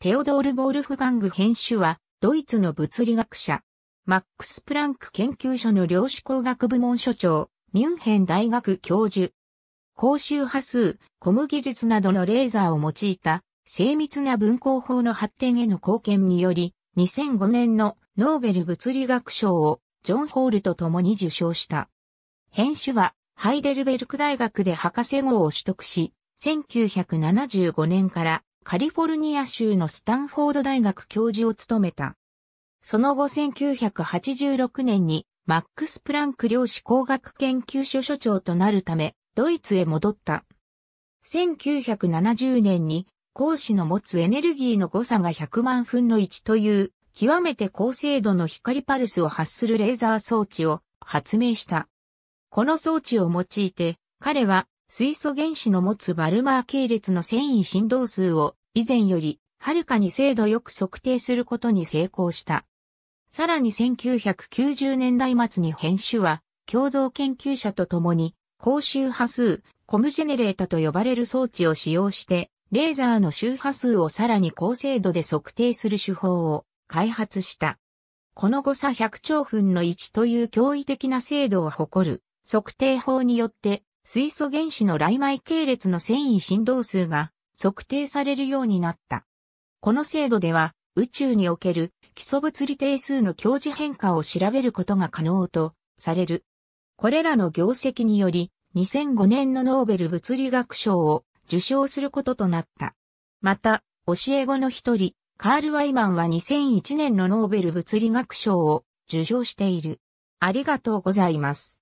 テオドール・ボルフガング編集は、ドイツの物理学者、マックス・プランク研究所の量子工学部門所長、ミュンヘン大学教授。高周波数、コム技術などのレーザーを用いた、精密な分光法の発展への貢献により、2005年のノーベル物理学賞を、ジョン・ホールと共に受賞した。編集は、ハイデルベルク大学で博士号を取得し、1975年からカリフォルニア州のスタンフォード大学教授を務めた。その後1986年にマックス・プランク量子工学研究所所長となるためドイツへ戻った。1970年に光子の持つエネルギーの誤差が100万分の1という極めて高精度の光パルスを発するレーザー装置を発明した。この装置を用いて彼は水素原子の持つバルマー系列の遷移振動数を以前よりはるかに精度よく測定することに成功した。さらに1990年代末に編集は共同研究者と共に高周波数コムジェネレータと呼ばれる装置を使用してレーザーの周波数をさらに高精度で測定する手法を開発した。この誤差100兆分の1という驚異的な精度を誇る測定法によって水素原子のライマイ系列の遷移振動数が測定されるようになった。この精度では宇宙における基礎物理定数の強次変化を調べることが可能とされる。これらの業績により2005年のノーベル物理学賞を受賞することとなった。また、教え子の一人、カール・ワイマンは2001年のノーベル物理学賞を受賞している。ありがとうございます。